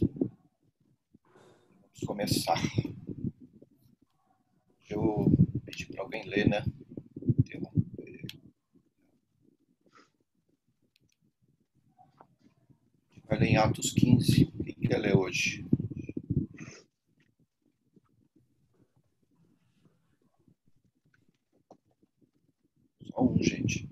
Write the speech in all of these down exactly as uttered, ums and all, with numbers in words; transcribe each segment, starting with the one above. Vamos começar. Eu pedi para alguém ler, né? Vai ler em Atos quinze. Quem quer ler hoje? Só um, gente.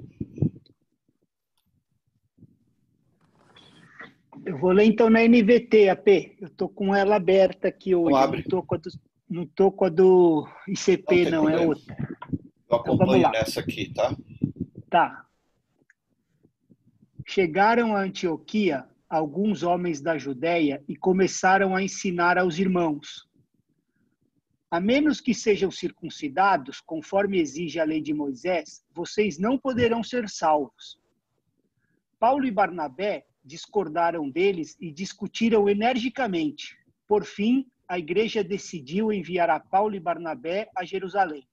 Eu vou ler então na N V T, A P. Eu estou com ela aberta aqui hoje. Não abre. Eu não estou com, com a do I C P, não, não é outra. Eu acompanho então, nessa aqui, tá? Tá. Chegaram a Antioquia alguns homens da Judeia e começaram a ensinar aos irmãos. A menos que sejam circuncidados, conforme exige a lei de Moisés, vocês não poderão ser salvos. Paulo e Barnabé discordaram deles e discutiram energicamente. Por fim, a igreja decidiu enviar a Paulo e Barnabé a Jerusalém,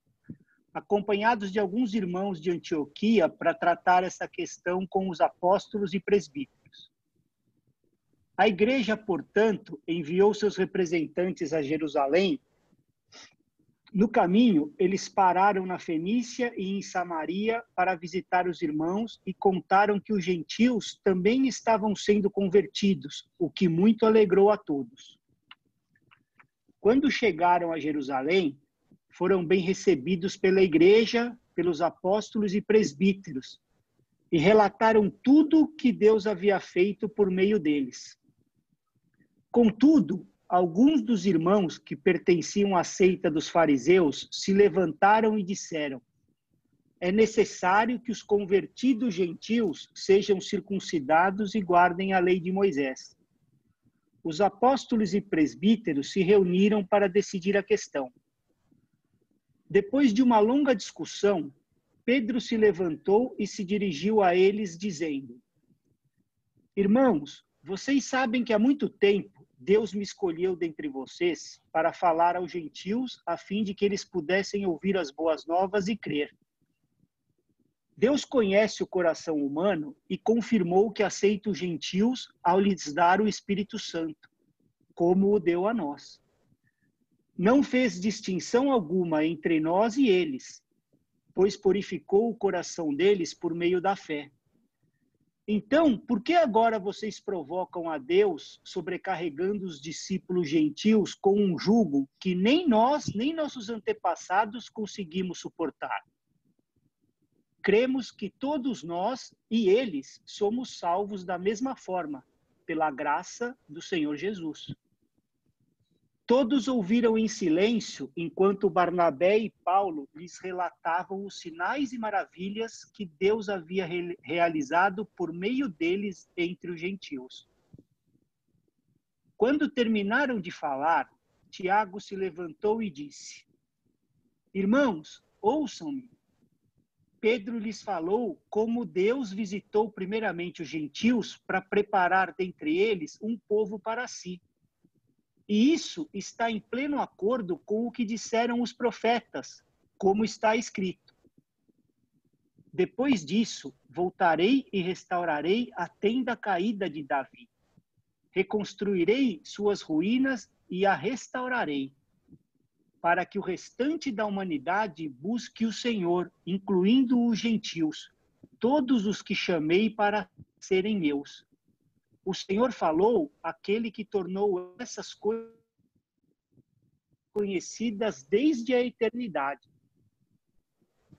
acompanhados de alguns irmãos de Antioquia, para tratar essa questão com os apóstolos e presbíteros. A igreja, portanto, enviou seus representantes a Jerusalém. No caminho, eles pararam na Fenícia e em Samaria para visitar os irmãos e contaram que os gentios também estavam sendo convertidos, o que muito alegrou a todos. Quando chegaram a Jerusalém, foram bem recebidos pela igreja, pelos apóstolos e presbíteros, e relataram tudo que Deus havia feito por meio deles. Contudo, alguns dos irmãos que pertenciam à seita dos fariseus se levantaram e disseram: é necessário que os convertidos gentios sejam circuncidados e guardem a lei de Moisés. Os apóstolos e presbíteros se reuniram para decidir a questão. Depois de uma longa discussão, Pedro se levantou e se dirigiu a eles dizendo: irmãos, vocês sabem que há muito tempo Deus me escolheu dentre vocês para falar aos gentios, a fim de que eles pudessem ouvir as boas novas e crer. Deus conhece o coração humano e confirmou que aceita os gentios ao lhes dar o Espírito Santo, como o deu a nós. Não fez distinção alguma entre nós e eles, pois purificou o coração deles por meio da fé. Então, por que agora vocês provocam a Deus, sobrecarregando os discípulos gentios com um jugo que nem nós, nem nossos antepassados conseguimos suportar? Cremos que todos nós e eles somos salvos da mesma forma, pela graça do Senhor Jesus. Todos ouviram em silêncio enquanto Barnabé e Paulo lhes relatavam os sinais e maravilhas que Deus havia re- realizado por meio deles entre os gentios. Quando terminaram de falar, Tiago se levantou e disse: irmãos, ouçam-me. Pedro lhes falou como Deus visitou primeiramente os gentios para preparar dentre eles um povo para si. E isso está em pleno acordo com o que disseram os profetas, como está escrito. Depois disso, voltarei e restaurarei a tenda caída de Davi. Reconstruirei suas ruínas e a restaurarei, para que o restante da humanidade busque o Senhor, incluindo os gentios, todos os que chamei para serem meus. O Senhor falou, aquele que tornou essas coisas conhecidas desde a eternidade.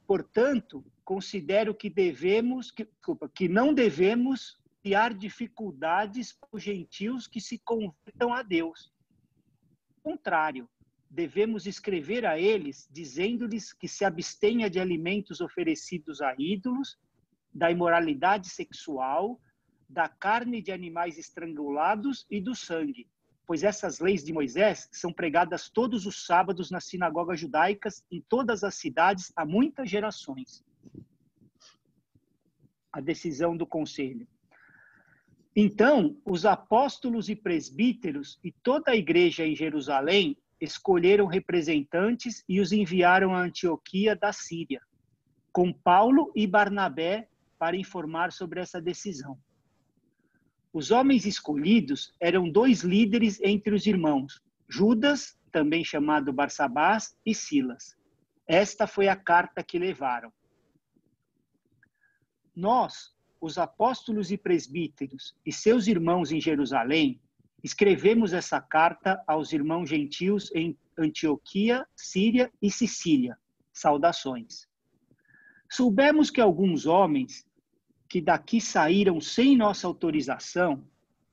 Portanto, considero que devemos, que, desculpa, que não devemos criar dificuldades para os gentios que se convertam a Deus. Ao contrário, devemos escrever a eles, dizendo-lhes que se abstenha de alimentos oferecidos a ídolos, da imoralidade sexual, da carne de animais estrangulados e do sangue, pois essas leis de Moisés são pregadas todos os sábados nas sinagogas judaicas em todas as cidades há muitas gerações. A decisão do conselho. Então, os apóstolos e presbíteros e toda a igreja em Jerusalém escolheram representantes e os enviaram a Antioquia da Síria, com Paulo e Barnabé para informar sobre essa decisão. Os homens escolhidos eram dois líderes entre os irmãos, Judas, também chamado Barsabás, e Silas. Esta foi a carta que levaram. Nós, os apóstolos e presbíteros e seus irmãos em Jerusalém, escrevemos essa carta aos irmãos gentios em Antioquia, Síria e Sicília. Saudações. Soubemos que alguns homens que daqui saíram sem nossa autorização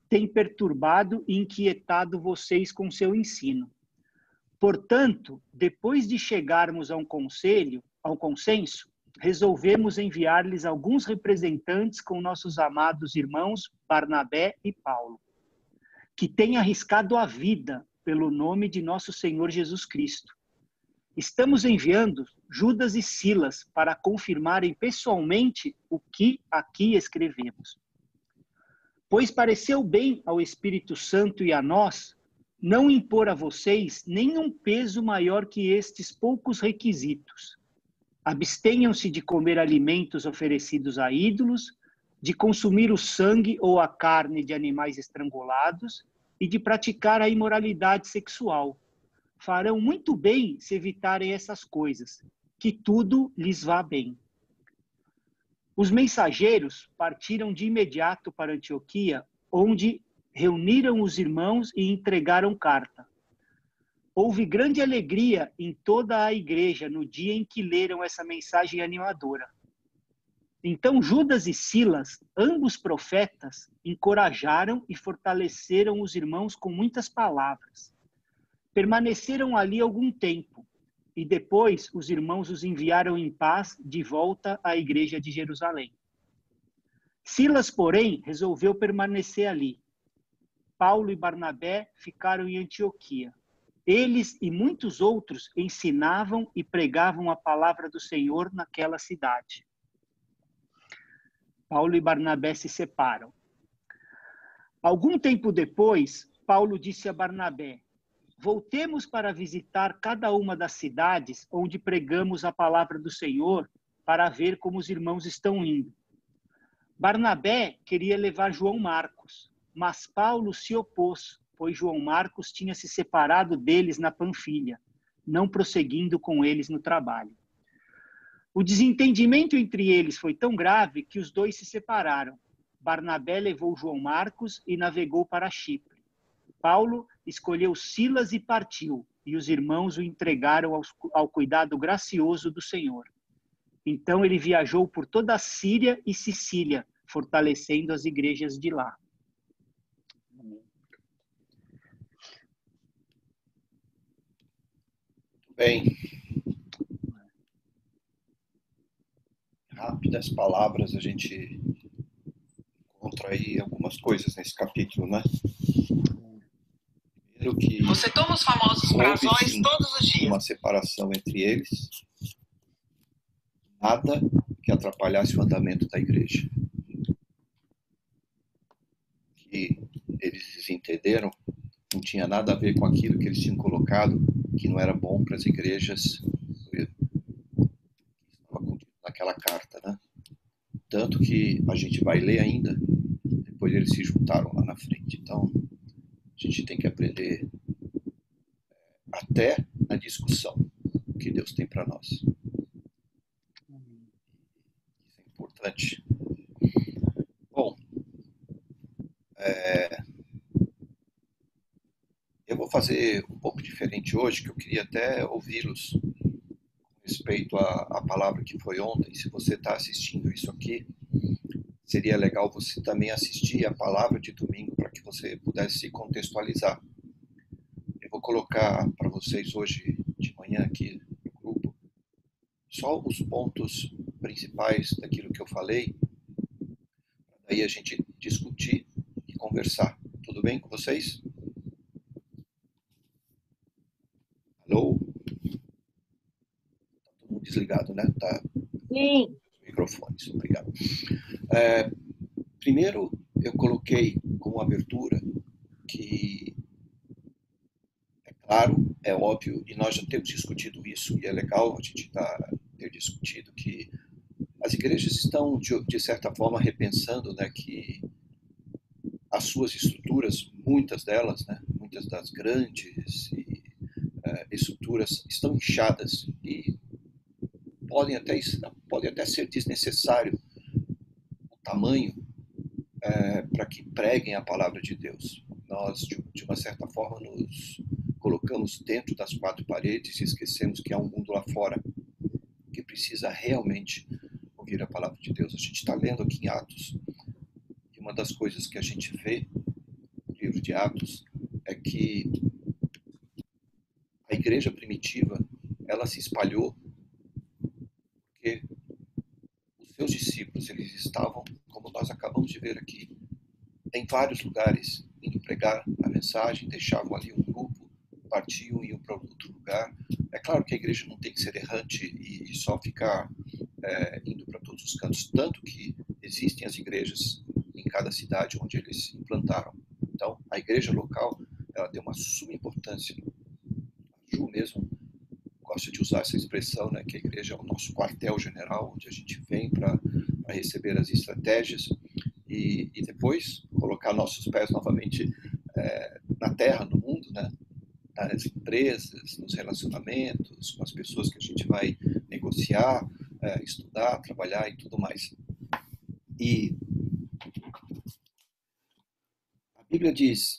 têm perturbado e inquietado vocês com seu ensino. Portanto, depois de chegarmos a um conselho, ao consenso, resolvemos enviar-lhes alguns representantes com nossos amados irmãos Barnabé e Paulo, que têm arriscado a vida pelo nome de nosso Senhor Jesus Cristo. Estamos enviando Judas e Silas para confirmarem pessoalmente o que aqui escrevemos. Pois pareceu bem ao Espírito Santo e a nós não impor a vocês nenhum peso maior que estes poucos requisitos. Abstenham-se de comer alimentos oferecidos a ídolos, de consumir o sangue ou a carne de animais estrangulados e de praticar a imoralidade sexual. Farão muito bem se evitarem essas coisas, que tudo lhes vá bem. Os mensageiros partiram de imediato para Antioquia, onde reuniram os irmãos e entregaram carta. Houve grande alegria em toda a igreja no dia em que leram essa mensagem animadora. Então Judas e Silas, ambos profetas, encorajaram e fortaleceram os irmãos com muitas palavras. Permaneceram ali algum tempo, e depois os irmãos os enviaram em paz de volta à igreja de Jerusalém. Silas, porém, resolveu permanecer ali. Paulo e Barnabé ficaram em Antioquia. Eles e muitos outros ensinavam e pregavam a palavra do Senhor naquela cidade. Paulo e Barnabé se separam. Algum tempo depois, Paulo disse a Barnabé: voltemos para visitar cada uma das cidades onde pregamos a palavra do Senhor, para ver como os irmãos estão indo. Barnabé queria levar João Marcos, mas Paulo se opôs, pois João Marcos tinha se separado deles na Panfília, não prosseguindo com eles no trabalho. O desentendimento entre eles foi tão grave que os dois se separaram. Barnabé levou João Marcos e navegou para Chipre. Paulo escolheu Silas e partiu, e os irmãos o entregaram ao, ao cuidado gracioso do Senhor. Então ele viajou por toda a Síria e Sicília, fortalecendo as igrejas de lá. Bem, rápidas palavras, a gente encontra aí algumas coisas nesse capítulo, né? Primeiro que você toma os famosos prazões todos os dias. Uma separação entre eles, nada que atrapalhasse o andamento da igreja. Que eles entenderam, não tinha nada a ver com aquilo que eles tinham colocado, que não era bom para as igrejas, naquela carta, né? Tanto que a gente vai ler ainda, depois eles se juntaram lá na frente. Então, a gente tem que aprender até na discussão o que Deus tem para nós. Isso é importante. Bom, é, eu vou fazer um pouco diferente hoje, que eu queria até ouvi-los respeito à, à palavra que foi ontem. Se você está assistindo isso aqui, seria legal você também assistir a palavra de domingo para que você pudesse se contextualizar. Eu vou colocar para vocês hoje de manhã aqui no grupo só os pontos principais daquilo que eu falei, daí a gente discutir e conversar. Tudo bem com vocês? Alô? Desligado, né? Tá. Sim. Microfones, obrigado. É, primeiro, eu coloquei como abertura que, é claro, é óbvio, e nós já temos discutido isso, e é legal a gente tá, ter discutido que as igrejas estão, de, de certa forma, repensando, né, que a as suas estruturas, muitas delas, né, muitas das grandes e, é, estruturas estão inchadas e podem até, podem até ser desnecessário o tamanho é, para que preguem a palavra de Deus. Nós, de, de uma certa forma, nos colocamos dentro das quatro paredes e esquecemos que há um mundo lá fora que precisa realmente ouvir a palavra de Deus. A gente está lendo aqui em Atos, e uma das coisas que a gente vê no livro de Atos é que a igreja primitiva, ela se espalhou porque os seus discípulos, eles estavam, como nós acabamos de ver aqui, em vários lugares, indo pregar a mensagem, deixavam ali um grupo, partiam e iam para outro lugar. É claro que a igreja não tem que ser errante e, e só ficar é, indo para todos os cantos, tanto que existem as igrejas em cada cidade onde eles se implantaram. Então, a igreja local, ela tem uma suma importância. A Ju mesmo gosta de usar essa expressão, né, que a igreja é o nosso quartel-general, onde a gente vem para receber as estratégias e, e depois colocar nossos pés novamente é, na terra, no mundo, né? Nas empresas, nos relacionamentos, com as pessoas que a gente vai negociar, é, estudar, trabalhar e tudo mais. E a Bíblia diz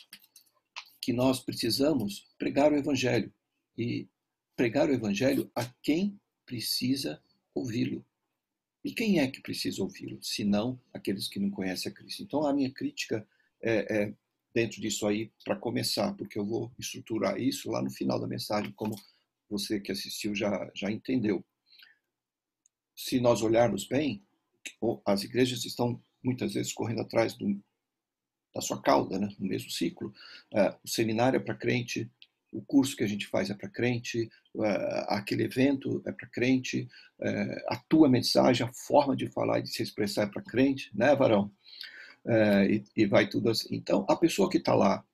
que nós precisamos pregar o Evangelho, e pregar o Evangelho a quem precisa ouvi-lo. E quem é que precisa ouvi-lo, senão aqueles que não conhecem a Cristo? Então a minha crítica é, é dentro disso aí, para começar, porque eu vou estruturar isso lá no final da mensagem, como você que assistiu já, já entendeu. Se nós olharmos bem, as igrejas estão muitas vezes correndo atrás do, da sua cauda, né? No mesmo ciclo. O seminário é para crente, o curso que a gente faz é para crente, aquele evento é para crente, a tua mensagem, a forma de falar e de se expressar é para crente, né, varão? É, e, e vai tudo assim. Então, a pessoa que está lá,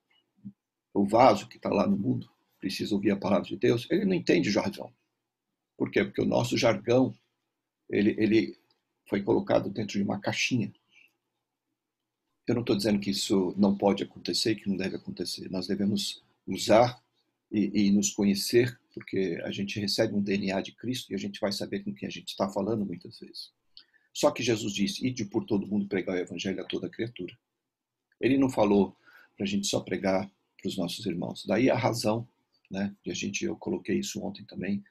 o vaso que está lá no mundo, precisa ouvir a palavra de Deus, ele não entende jargão. Por quê? Porque o nosso jargão, ele, ele foi colocado dentro de uma caixinha. Eu não estou dizendo que isso não pode acontecer, que não deve acontecer. Nós devemos usar e, e nos conhecer, porque a gente recebe um D N A de Cristo e a gente vai saber com quem a gente está falando muitas vezes. Só que Jesus disse, ide por todo mundo pregar o evangelho a toda criatura. Ele não falou para a gente só pregar para os nossos irmãos. Daí a razão, né, de a gente, eu coloquei isso ontem também,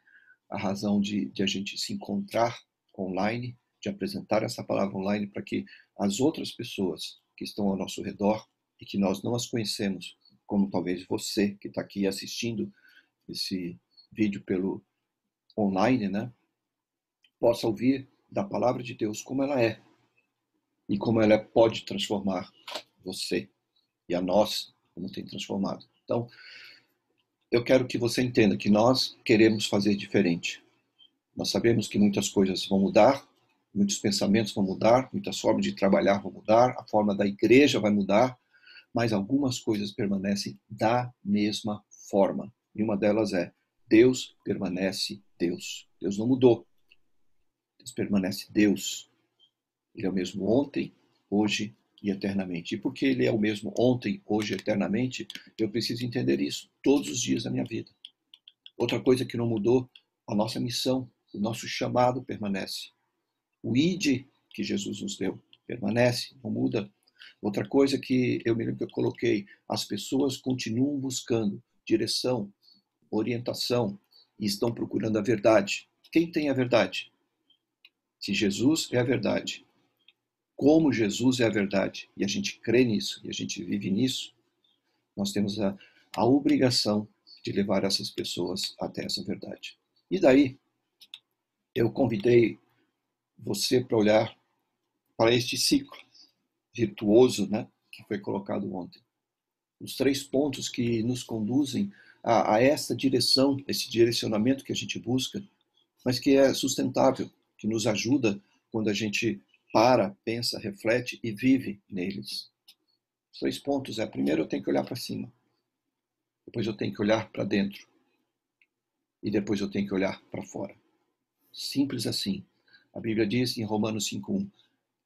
a razão de, de a gente se encontrar online, de apresentar essa palavra online para que as outras pessoas que estão ao nosso redor e que nós não as conhecemos, como talvez você que está aqui assistindo esse vídeo pelo online, né, possa ouvir da palavra de Deus como ela é e como ela pode transformar você e a nós, como tem transformado. Então, eu quero que você entenda que nós queremos fazer diferente. Nós sabemos que muitas coisas vão mudar, muitos pensamentos vão mudar, muitas formas de trabalhar vão mudar, a forma da igreja vai mudar, mas algumas coisas permanecem da mesma forma. E uma delas é, Deus permanece Deus. Deus não mudou. Permanece Deus. Ele é o mesmo ontem, hoje e eternamente. E porque ele é o mesmo ontem, hoje e eternamente, eu preciso entender isso todos os dias da minha vida. Outra coisa que não mudou, a nossa missão, o nosso chamado permanece. O I D que Jesus nos deu permanece, não muda. Outra coisa que eu me lembro que eu coloquei, as pessoas continuam buscando direção, orientação e estão procurando a verdade. Quem tem a verdade? Se Jesus é a verdade, como Jesus é a verdade, e a gente crê nisso, e a gente vive nisso, nós temos a, a obrigação de levar essas pessoas até essa verdade. E daí, eu convidei você para olhar para este ciclo virtuoso, né, que foi colocado ontem. Os três pontos que nos conduzem a, a essa direção, esse direcionamento que a gente busca, mas que é sustentável, que nos ajuda quando a gente para, pensa, reflete e vive neles. Os três pontos é, primeiro eu tenho que olhar para cima, depois eu tenho que olhar para dentro e depois eu tenho que olhar para fora. Simples assim. A Bíblia diz em Romanos cinco um,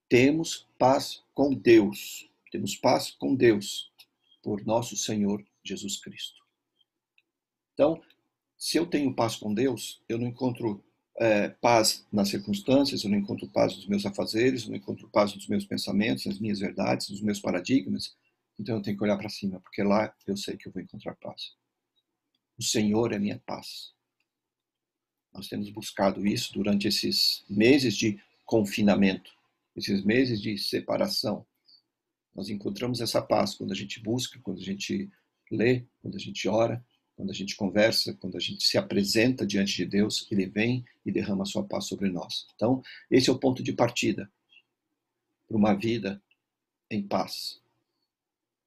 temos paz com Deus Temos paz com Deus, por nosso Senhor Jesus Cristo. Então, se eu tenho paz com Deus, eu não encontro é, paz nas circunstâncias, eu não encontro paz nos meus afazeres, eu não encontro paz nos meus pensamentos, nas minhas verdades, nos meus paradigmas. Então eu tenho que olhar para cima, porque lá eu sei que eu vou encontrar paz. O Senhor é minha paz. Nós temos buscado isso durante esses meses de confinamento, esses meses de separação. Nós encontramos essa paz quando a gente busca, quando a gente lê, quando a gente ora, quando a gente conversa, quando a gente se apresenta diante de Deus, Ele vem e derrama a sua paz sobre nós. Então, esse é o ponto de partida para uma vida em paz.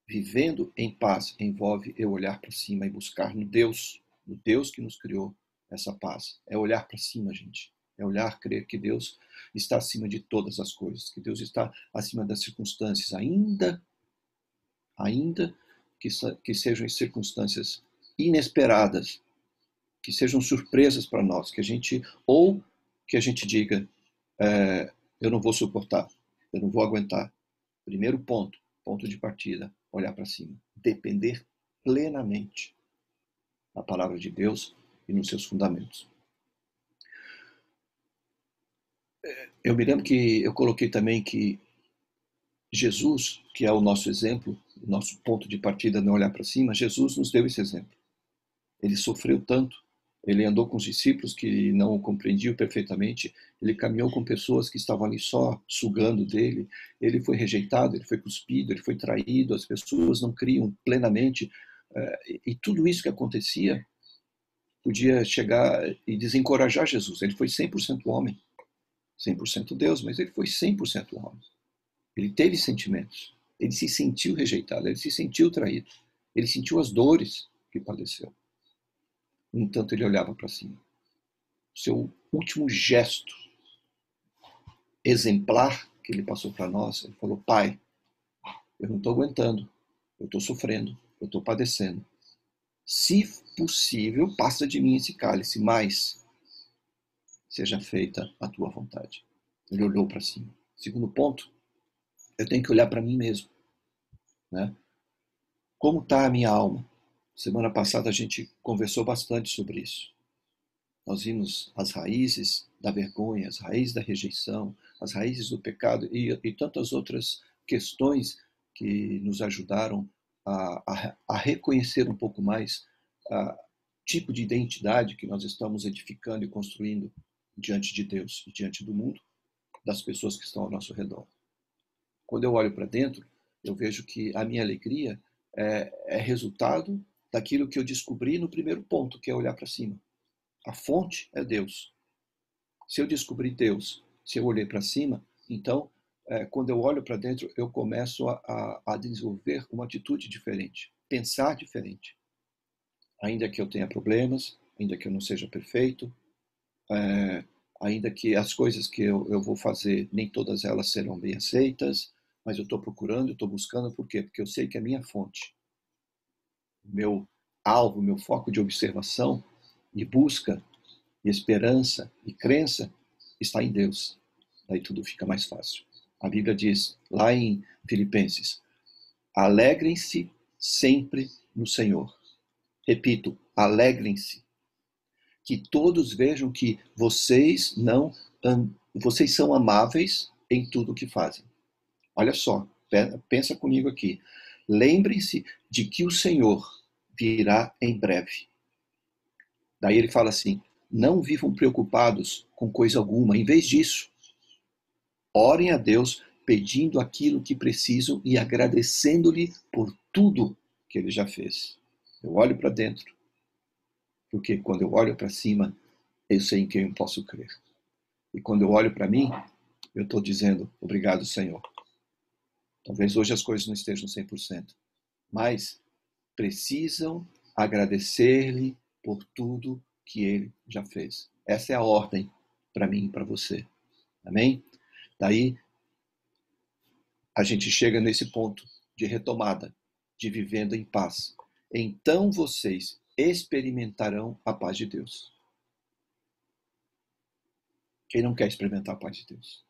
Vivendo em paz envolve eu olhar para cima e buscar no Deus, no Deus que nos criou essa paz. É olhar para cima, gente. É olhar, crer que Deus está acima de todas as coisas, que Deus está acima das circunstâncias, ainda, ainda que, que sejam circunstâncias inesperadas, que sejam surpresas para nós, que a gente, ou que a gente diga, é, eu não vou suportar, eu não vou aguentar. Primeiro ponto, ponto de partida, olhar para cima, depender plenamente da palavra de Deus e nos seus fundamentos. Eu me lembro que eu coloquei também que Jesus, que é o nosso exemplo, o nosso ponto de partida não olhar para cima, Jesus nos deu esse exemplo. Ele sofreu tanto, ele andou com os discípulos que não o compreendiam perfeitamente, ele caminhou com pessoas que estavam ali só sugando dele, ele foi rejeitado, ele foi cuspido, ele foi traído, as pessoas não criam plenamente, e tudo isso que acontecia podia chegar e desencorajar Jesus. Ele foi cem por cento homem. cem por cento Deus, mas ele foi cem por cento homem. Ele teve sentimentos. Ele se sentiu rejeitado, ele se sentiu traído. Ele sentiu as dores que padeceu. No entanto, ele olhava para cima. Seu último gesto exemplar que ele passou para nós, ele falou, Pai, eu não estou aguentando, eu estou sofrendo, eu estou padecendo. Se possível, passa de mim esse cálice, mas... seja feita a tua vontade. Ele olhou para cima. Segundo ponto, eu tenho que olhar para mim mesmo. Né? Como está a minha alma? Semana passada a gente conversou bastante sobre isso. Nós vimos as raízes da vergonha, as raízes da rejeição, as raízes do pecado e, e tantas outras questões que nos ajudaram a, a, a reconhecer um pouco mais o tipo de identidade que nós estamos edificando e construindo diante de Deus e diante do mundo, das pessoas que estão ao nosso redor. Quando eu olho para dentro, eu vejo que a minha alegria é, é resultado daquilo que eu descobri no primeiro ponto, que é olhar para cima. A fonte é Deus. Se eu descobri Deus, se eu olhei para cima, então, é, quando eu olho para dentro, eu começo a, a, a desenvolver uma atitude diferente, pensar diferente. Ainda que eu tenha problemas, ainda que eu não seja perfeito, É, ainda que as coisas que eu, eu vou fazer, nem todas elas serão bem aceitas, mas eu estou procurando, eu estou buscando, por quê? Porque eu sei que a minha fonte, meu alvo, meu foco de observação, e busca, e esperança, e crença, está em Deus. Daí tudo fica mais fácil. A Bíblia diz, lá em Filipenses, alegrem-se sempre no Senhor. Repito, alegrem-se. Que todos vejam que vocês, não, vocês são amáveis em tudo o que fazem. Olha só, pensa comigo aqui. Lembrem-se de que o Senhor virá em breve. Daí ele fala assim, não vivam preocupados com coisa alguma. Em vez disso, orem a Deus pedindo aquilo que precisam e agradecendo-lhe por tudo que ele já fez. Eu olho para dentro. Porque quando eu olho para cima, eu sei em quem eu posso crer. E quando eu olho para mim, eu estou dizendo, obrigado, Senhor. Talvez hoje as coisas não estejam cem por cento. Mas precisam agradecer-lhe por tudo que ele já fez. Essa é a ordem para mim e para você. Amém? Daí, a gente chega nesse ponto de retomada, de vivendo em paz. Então vocês... experimentarão a paz de Deus. Quem não quer experimentar a paz de Deus?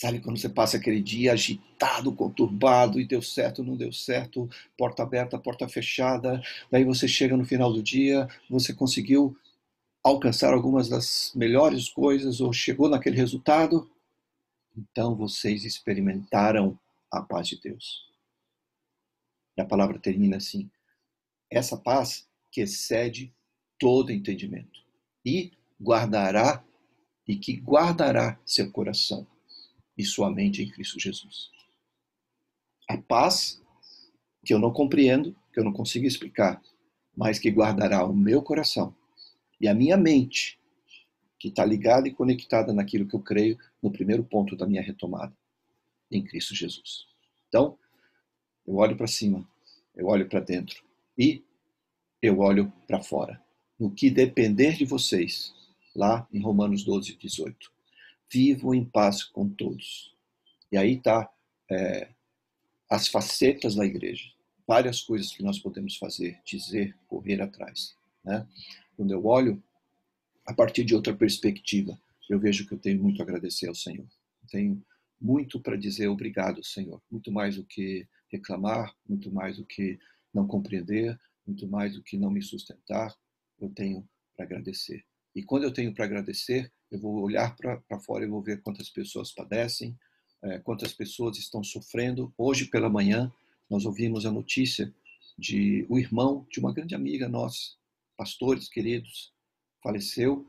Sabe quando você passa aquele dia agitado, conturbado, e deu certo, não deu certo, porta aberta, porta fechada, daí você chega no final do dia, você conseguiu alcançar algumas das melhores coisas, ou chegou naquele resultado, então vocês experimentaram a paz de Deus. E a palavra termina assim, essa paz que excede todo entendimento, e guardará, e que guardará seu coração e sua mente em Cristo Jesus. A paz que eu não compreendo, que eu não consigo explicar, mas que guardará o meu coração e a minha mente, que está ligada e conectada naquilo que eu creio no primeiro ponto da minha retomada, em Cristo Jesus. Então, eu olho para cima, eu olho para dentro e eu olho para fora. No que depender de vocês, lá em Romanos doze, dezoito. Vivo em paz com todos. E aí está é, as facetas da igreja. Várias coisas que nós podemos fazer, dizer, correr atrás. Né? Quando eu olho, a partir de outra perspectiva, eu vejo que eu tenho muito a agradecer ao Senhor. Tenho muito para dizer obrigado, Senhor. Muito mais do que reclamar, muito mais do que não compreender, muito mais do que não me sustentar, eu tenho para agradecer. E quando eu tenho para agradecer, eu vou olhar para fora e vou ver quantas pessoas padecem, é, quantas pessoas estão sofrendo. Hoje pela manhã, nós ouvimos a notícia de o irmão de uma grande amiga nossa, pastores queridos, faleceu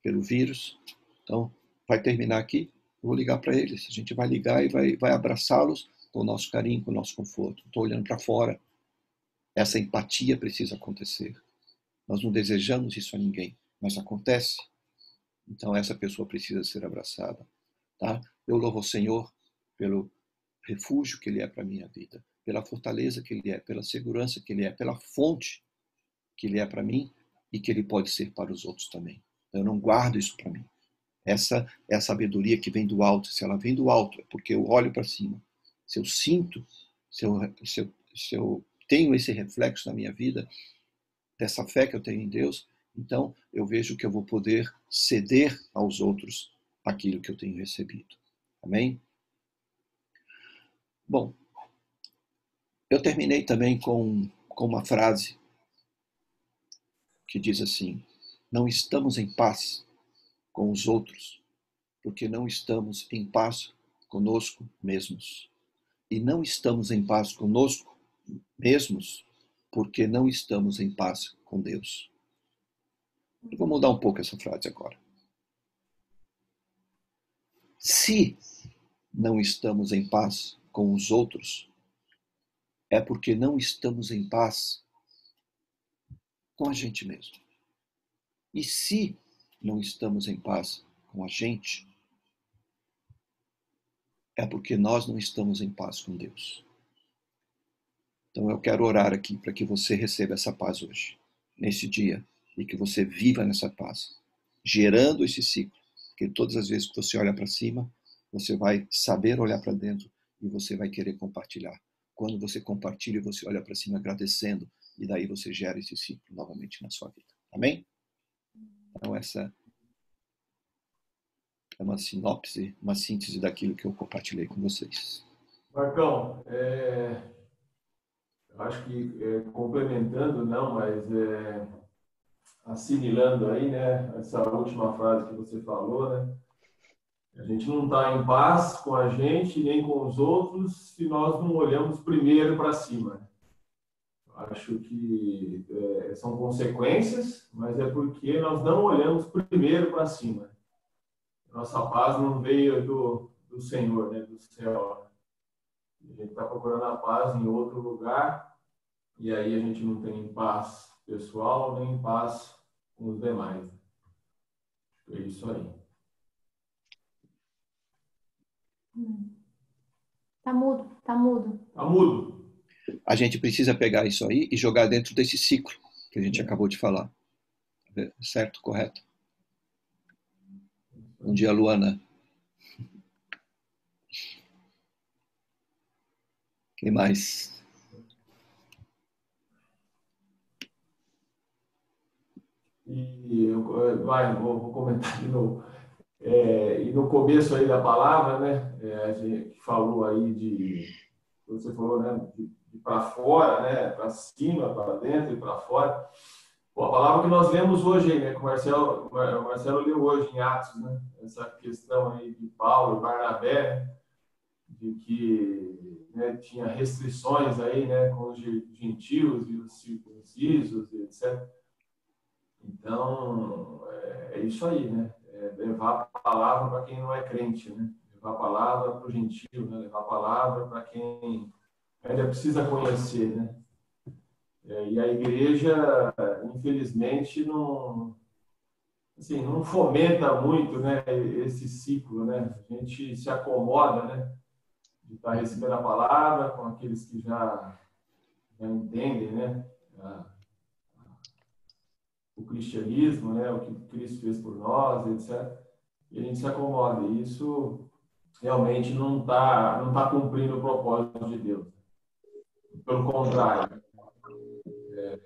pelo vírus. Então, vai terminar aqui, eu vou ligar para eles. A gente vai ligar e vai, vai abraçá-los com o nosso carinho, com o nosso conforto. Estou olhando para fora. Essa empatia precisa acontecer. Nós não desejamos isso a ninguém, mas acontece. Então essa pessoa precisa ser abraçada. Tá? Eu louvo ao Senhor pelo refúgio que Ele é para a minha vida, pela fortaleza que Ele é, pela segurança que Ele é, pela fonte que Ele é para mim e que Ele pode ser para os outros também. Eu não guardo isso para mim. Essa é a sabedoria que vem do alto. Se ela vem do alto, é porque eu olho para cima. Se eu sinto, se eu, se eu, se eu tenho esse reflexo na minha vida, dessa fé que eu tenho em Deus, então eu vejo que eu vou poder ceder aos outros aquilo que eu tenho recebido. Amém? Bom, eu terminei também com, com uma frase que diz assim, não estamos em paz com os outros, porque não estamos em paz conosco mesmos. E não estamos em paz conosco mesmos, porque não estamos em paz com Deus. Eu vou mudar um pouco essa frase agora. Se não estamos em paz com os outros, é porque não estamos em paz com a gente mesmo. E se não estamos em paz com a gente, é porque nós não estamos em paz com Deus. Então eu quero orar aqui para que você receba essa paz hoje, nesse dia, e que você viva nessa paz, gerando esse ciclo, que todas as vezes que você olha para cima, você vai saber olhar para dentro e você vai querer compartilhar. Quando você compartilha, você olha para cima agradecendo, e daí você gera esse ciclo novamente na sua vida. Amém? Então essa é uma sinopse, uma síntese daquilo que eu compartilhei com vocês. Marcão, é... acho que é, complementando, não, mas é, assimilando aí, né, essa última frase que você falou, né, a gente não está em paz com a gente nem com os outros se nós não olhamos primeiro para cima. Acho que é, são consequências, mas é porque nós não olhamos primeiro para cima. Nossa paz não veio do, do Senhor, né, do céu. A gente está procurando a paz em outro lugar e aí a gente não tem paz pessoal nem paz com os demais. É isso aí. Tá mudo, tá mudo. Tá mudo. A gente precisa pegar isso aí e jogar dentro desse ciclo que a gente acabou de falar. Certo? Correto? Bom dia, Luana. Quem mais? E eu, vai, vou, vou comentar de novo. É, e no começo aí da palavra, né, é, a gente falou aí de, você falou, né, de, de para fora, né, para cima, para dentro e para fora. Bom, a palavra que nós lemos hoje, né, que o Marcelo, o Marcelo leu hoje em Atos, né, essa questão aí de Paulo e Barnabé, de que, né, tinha restrições aí, né, com os gentios e os circuncisos, etcétera. Então, é, é isso aí, né? É levar a palavra para quem não é crente, né? Levar a palavra para o gentio, né? Levar a palavra para quem ainda precisa conhecer, né? É, e a igreja, infelizmente, não, assim, não fomenta muito, né, esse ciclo, né? A gente se acomoda, né, de estar recebendo a palavra com aqueles que já, já entendem, né, a, o cristianismo, né, o que Cristo fez por nós, etcétera. E a gente se acomoda. E isso realmente não está não tá cumprindo o propósito de Deus. Pelo contrário, é,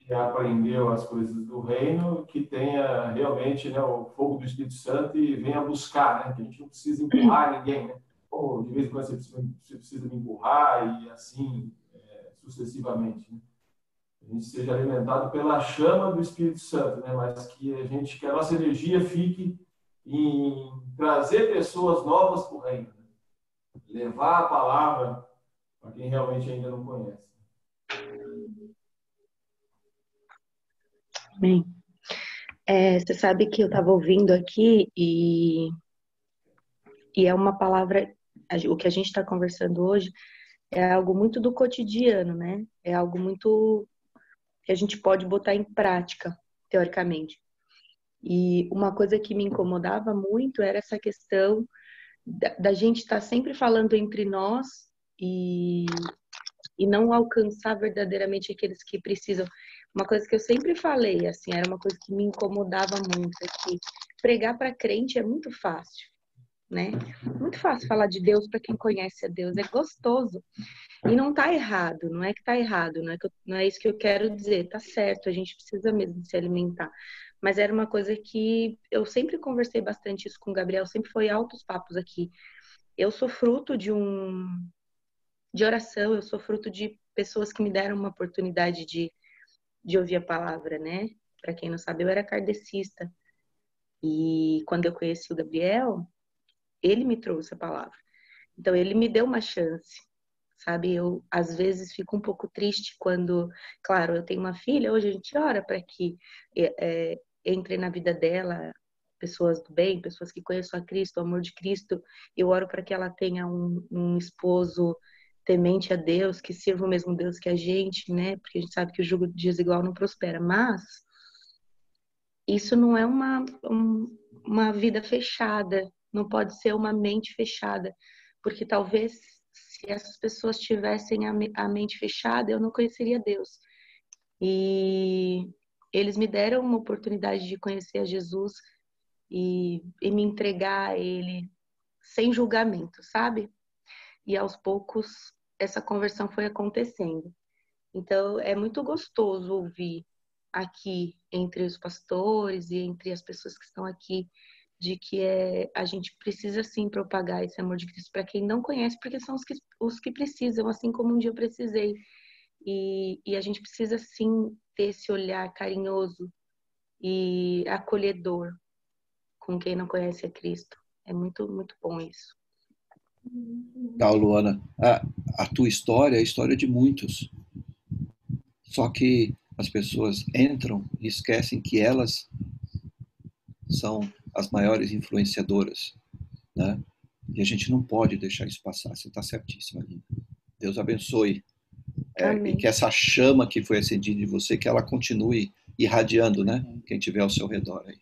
que aprendeu as coisas do reino, que tenha realmente, né, o fogo do Espírito Santo e venha buscar, né, que a gente não precisa empurrar ninguém, né? Ou de vez em quando você precisa, você precisa me empurrar e assim, é, sucessivamente, né? A gente seja alimentado pela chama do Espírito Santo, né? Mas que a gente, que a nossa energia fique em trazer pessoas novas para o reino, né? Levar a palavra para quem realmente ainda não conhece. Amém. É, você sabe que eu estava ouvindo aqui e, e é uma palavra, o que a gente está conversando hoje é algo muito do cotidiano, né? É algo muito que a gente pode botar em prática, teoricamente. E uma coisa que me incomodava muito era essa questão da, da gente estar sempre falando entre nós e, e não alcançar verdadeiramente aqueles que precisam. Uma coisa que eu sempre falei, assim, era uma coisa que me incomodava muito, é que pregar para crente é muito fácil, né? Muito fácil falar de Deus para quem conhece a Deus, é gostoso. E não tá errado, não é que tá errado, não é, que eu, não é isso que eu quero dizer, tá certo, a gente precisa mesmo se alimentar. Mas era uma coisa que eu sempre conversei bastante isso com o Gabriel, sempre foi altos papos aqui. Eu sou fruto de um... de oração, eu sou fruto de pessoas que me deram uma oportunidade de, de ouvir a palavra, né? Para quem não sabe, eu era kardecista. E quando eu conheci o Gabriel, ele me trouxe a palavra. Então, ele me deu uma chance. Sabe, eu às vezes fico um pouco triste quando, claro, eu tenho uma filha, hoje a gente ora para que é, entre na vida dela pessoas do bem, pessoas que conheçam a Cristo, o amor de Cristo. Eu oro para que ela tenha um, um esposo temente a Deus, que sirva o mesmo Deus que a gente, né? Porque a gente sabe que o jugo desigual não prospera. Mas isso não é uma, um, uma vida fechada, não pode ser uma mente fechada, porque talvez, se essas pessoas tivessem a mente fechada, eu não conheceria Deus. E eles me deram uma oportunidade de conhecer a Jesus e, e me entregar a Ele sem julgamento, sabe? E aos poucos essa conversão foi acontecendo. Então é muito gostoso ouvir aqui entre os pastores e entre as pessoas que estão aqui, de que é, a gente precisa sim propagar esse amor de Cristo para quem não conhece, porque são os que, os que precisam, assim como um dia eu precisei. E, e a gente precisa sim ter esse olhar carinhoso e acolhedor com quem não conhece a Cristo. É muito, muito bom isso. Tá, Luana. A, a tua história é a história de muitos. Só que as pessoas entram e esquecem que elas são as maiores influenciadoras, né? E a gente não pode deixar isso passar. Você está certíssima, Lina. Deus abençoe. É, e que essa chama que foi acendida em você, que ela continue irradiando, né? Quem tiver ao seu redor aí.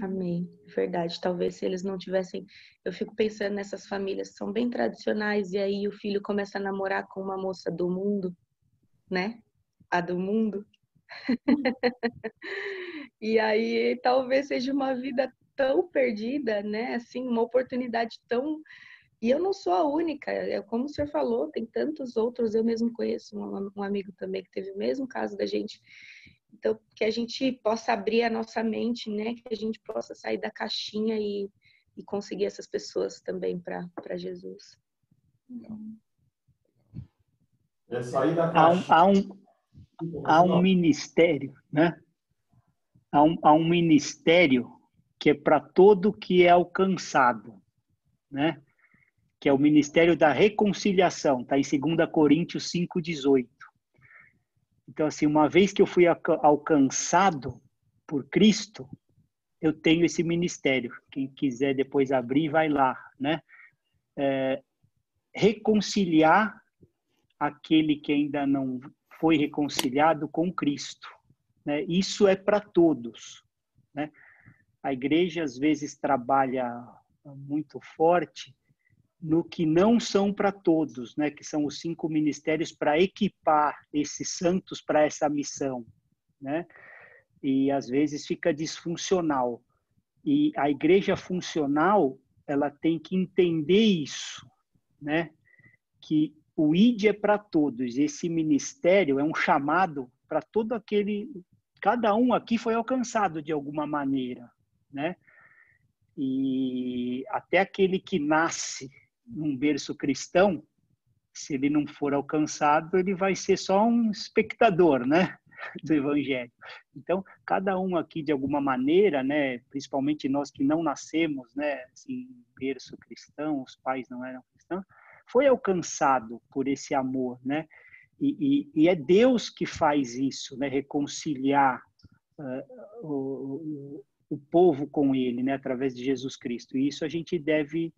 Amém. Verdade. Talvez se eles não tivessem... Eu fico pensando nessas famílias que são bem tradicionais e aí o filho começa a namorar com uma moça do mundo, né? A do mundo. E aí talvez seja uma vida tão perdida, né? Assim, uma oportunidade tão... E eu não sou a única, como o senhor falou, tem tantos outros, eu mesmo conheço um, um amigo também que teve o mesmo caso da gente. Então, que a gente possa abrir a nossa mente, né? Que a gente possa sair da caixinha e, e conseguir essas pessoas também para Jesus. É sair da caixinha. Há um, há um, há um ministério, né? Há um, há um ministério que é para todo que é alcançado, né? Que é o ministério da reconciliação, tá em dois Coríntios cinco, dezoito. Então, assim, uma vez que eu fui alcançado por Cristo, eu tenho esse ministério. Quem quiser depois abrir, vai lá, né? É, reconciliar aquele que ainda não foi reconciliado com Cristo, né? Isso é para todos, né? A igreja, às vezes, trabalha muito forte no que não são para todos, né? Que são os cinco ministérios para equipar esses santos para essa missão, né? E às vezes fica disfuncional. E a igreja funcional, ela tem que entender isso, né? Que o I D é para todos. Esse ministério é um chamado para todo aquele... Cada um aqui foi alcançado de alguma maneira, né? E até aquele que nasce num berço cristão, se ele não for alcançado, ele vai ser só um espectador, né, do evangelho. Então, cada um aqui, de alguma maneira, né, principalmente nós que não nascemos, né, assim, berço cristão, os pais não eram cristãos, foi alcançado por esse amor, né, e, e, e é Deus que faz isso, né, reconciliar uh, o, o povo com ele, né, através de Jesus Cristo. E isso a gente deve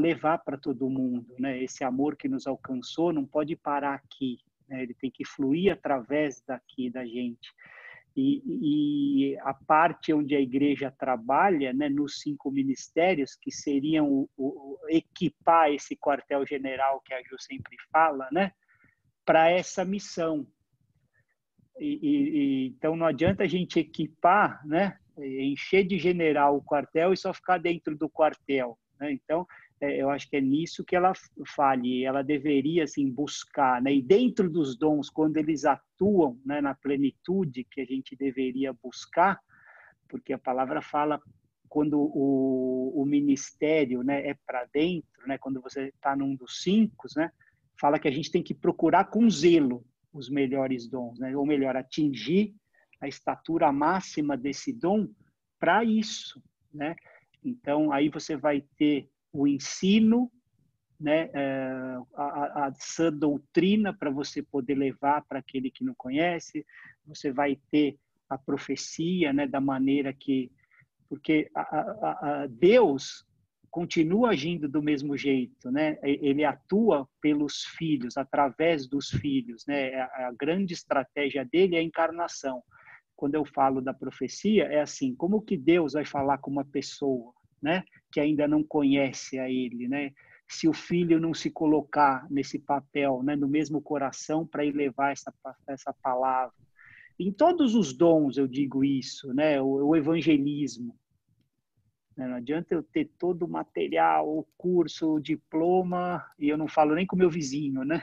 levar para todo mundo, né? Esse amor que nos alcançou não pode parar aqui, né? Ele tem que fluir através daqui da gente. E, e a parte onde a igreja trabalha, né, nos cinco ministérios, que seriam o, o, equipar esse quartel-general que a Ju sempre fala, né, para essa missão. E, e, e, então não adianta a gente equipar, né, encher de general o quartel e só ficar dentro do quartel. Então, eu acho que é nisso que ela falha, ela deveria, assim, buscar, né? E dentro dos dons, quando eles atuam, né, na plenitude que a gente deveria buscar, porque a palavra fala quando o, o ministério, né, é para dentro, né, quando você está num dos cinco, né, fala que a gente tem que procurar com zelo os melhores dons, né? Ou melhor, atingir a estatura máxima desse dom para isso, né? Então, aí você vai ter o ensino, né, a, a sã doutrina para você poder levar para aquele que não conhece, você vai ter a profecia, né, da maneira que... Porque a, a, a Deus continua agindo do mesmo jeito, né? Ele atua pelos filhos, através dos filhos, né? A, a grande estratégia dele é a encarnação. Quando eu falo da profecia, é assim, como que Deus vai falar com uma pessoa, né, que ainda não conhece a ele, né? Se o filho não se colocar nesse papel, né, no mesmo coração para ele levar essa, essa palavra. Em todos os dons eu digo isso, né, o, o evangelismo. Não adianta eu ter todo o material, o curso, o diploma, e eu não falo nem com o meu vizinho, né,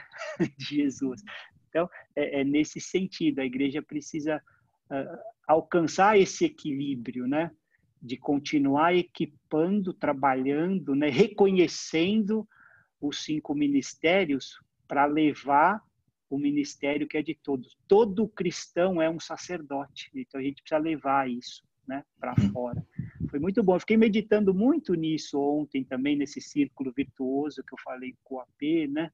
de Jesus. Então, é, é nesse sentido, a igreja precisa... Uh, alcançar esse equilíbrio, né, de continuar equipando, trabalhando, né, reconhecendo os cinco ministérios para levar o ministério que é de todos. Todo cristão é um sacerdote, então a gente precisa levar isso, né, para fora. Foi muito bom, eu fiquei meditando muito nisso ontem também, nesse círculo virtuoso que eu falei com o A P, né,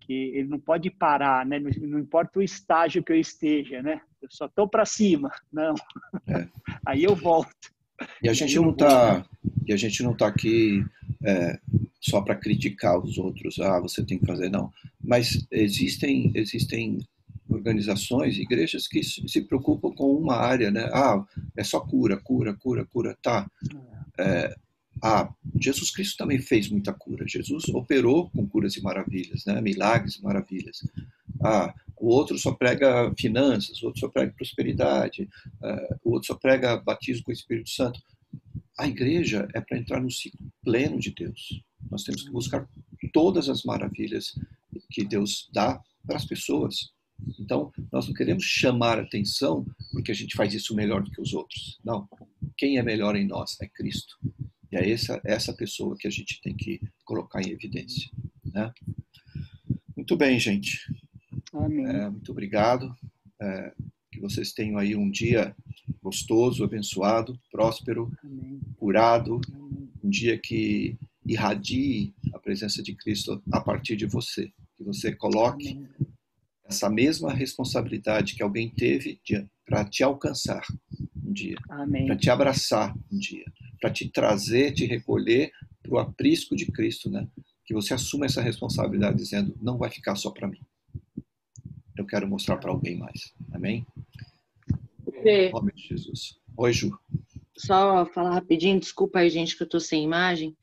que ele não pode parar, né? Não, não importa o estágio que eu esteja, né? Eu só tô para cima, não. É. Aí eu volto. E a gente não tá, e a gente não tá aqui é, só para criticar os outros. Ah, você tem que fazer, não. Mas existem, existem organizações, igrejas que se preocupam com uma área, né? Ah, é só cura, cura, cura, cura, tá? É, Ah, Jesus Cristo também fez muita cura. Jesus operou com curas e maravilhas, né? Milagres e maravilhas. Ah, o outro só prega finanças, o outro só prega prosperidade, ah, o outro só prega batismo com o Espírito Santo. A igreja é para entrar no ciclo pleno de Deus. Nós temos que buscar todas as maravilhas que Deus dá para as pessoas. Então, nós não queremos chamar atenção porque a gente faz isso melhor do que os outros. Não. Quem é melhor em nós é Cristo. E é essa, essa pessoa que a gente tem que colocar em evidência. Né? Muito bem, gente. Amém. É, muito obrigado. É, que vocês tenham aí um dia gostoso, abençoado, próspero, amém, curado. Amém. Um dia que irradie a presença de Cristo a partir de você. Que você coloque, amém, essa mesma responsabilidade que alguém teve para te alcançar um dia, para te abraçar um dia, para te trazer, te recolher para o aprisco de Cristo, né? Que você assuma essa responsabilidade dizendo, não vai ficar só para mim. Eu quero mostrar para alguém mais. Amém? Em nome de Jesus. Oi, Ju. Só falar rapidinho, desculpa aí, gente, que eu estou sem imagem,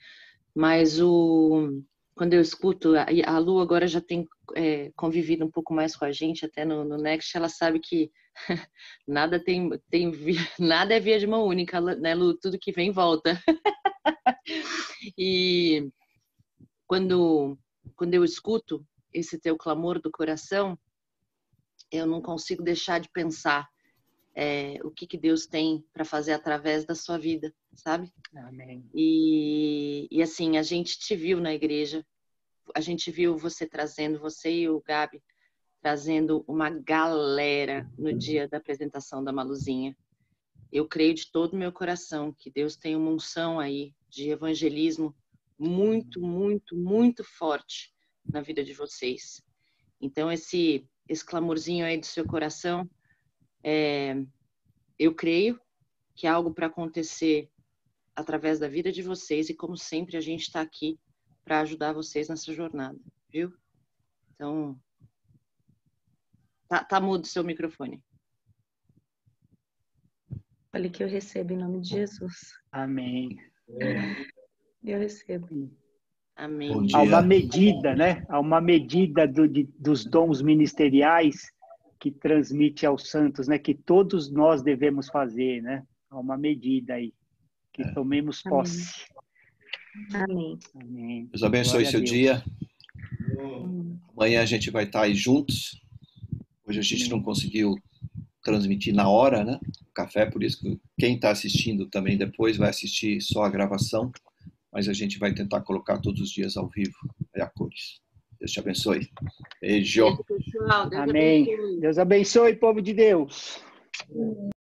mas o... quando eu escuto, a Lu agora já tem é, convivido um pouco mais com a gente, até no, no Next, ela sabe que nada, tem, tem via, nada é via de mão única, né, Lu? Tudo que vem volta. E quando, quando eu escuto esse teu clamor do coração, eu não consigo deixar de pensar é, o que, que Deus tem para fazer através da sua vida, sabe? Amém. E, e assim, a gente te viu na igreja, a gente viu você trazendo, você e o Gabi, trazendo uma galera no dia da apresentação da Maluzinha. Eu creio de todo o meu coração que Deus tem uma unção aí de evangelismo muito, muito, muito forte na vida de vocês. Então, esse, esse clamorzinho aí do seu coração, é, eu creio que é algo para acontecer através da vida de vocês, e como sempre a gente está aqui para ajudar vocês nessa jornada, viu? Então, tá, tá mudo o seu microfone. Olha que eu recebo em nome de Jesus. Amém. Eu recebo. Amém. Há uma medida, né? Há uma medida do, de, dos dons ministeriais que transmite aos santos, né? Que todos nós devemos fazer, né? Há uma medida aí. Que tomemos posse. Amém. Amém. Deus abençoe seu dia. Amém. Amanhã a gente vai estar aí juntos. Hoje a gente, amém, não conseguiu transmitir na hora, né? O café, por isso que quem está assistindo também depois vai assistir só a gravação. Mas a gente vai tentar colocar todos os dias ao vivo, a cores. Deus te abençoe. Beijo. Beijo, pessoal. Deus, amém, abençoe. Deus abençoe, povo de Deus.